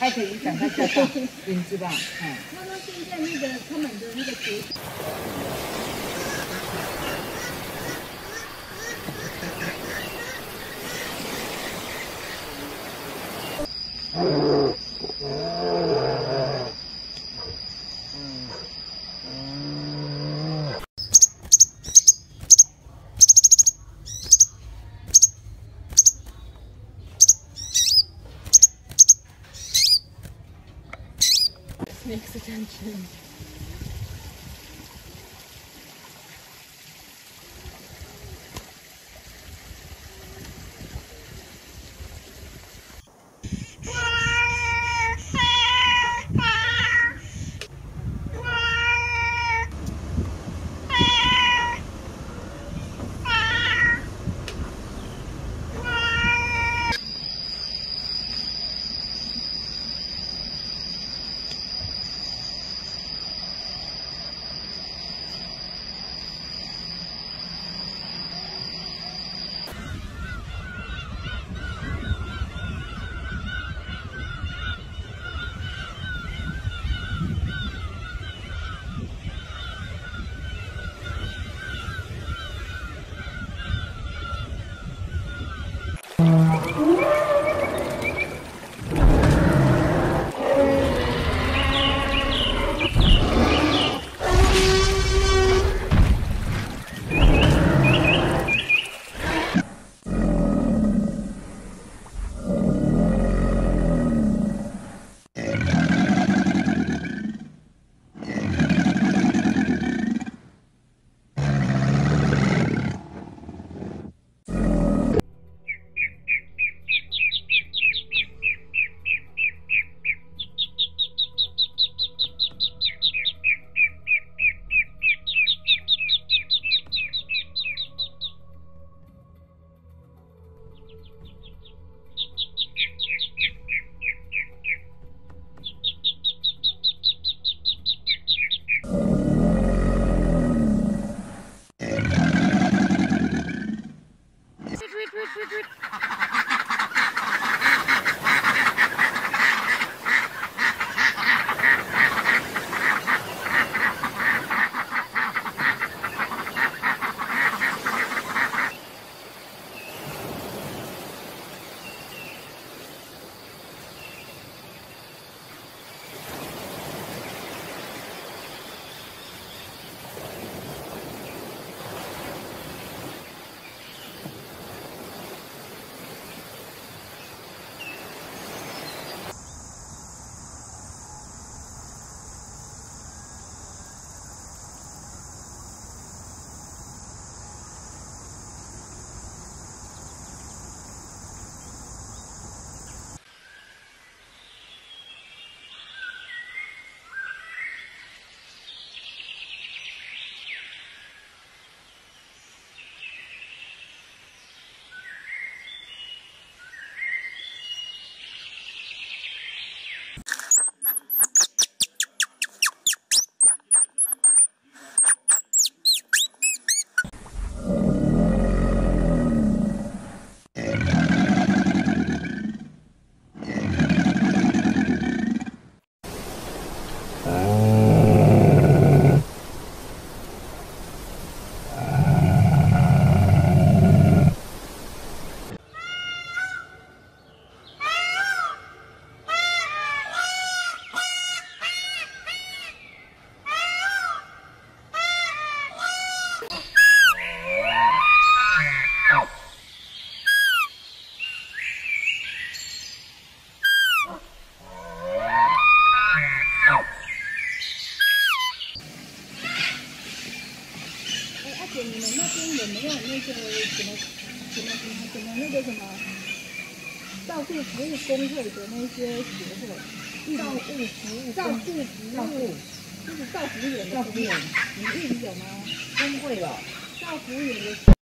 还可以赶快加上，你知道？嗯。他说现在那个他们的那个节。Makes attention. 什么那个什么照顾服务工会的那些协会，照顾服务，就是照服员的工会，你有吗？工会了，照服员的。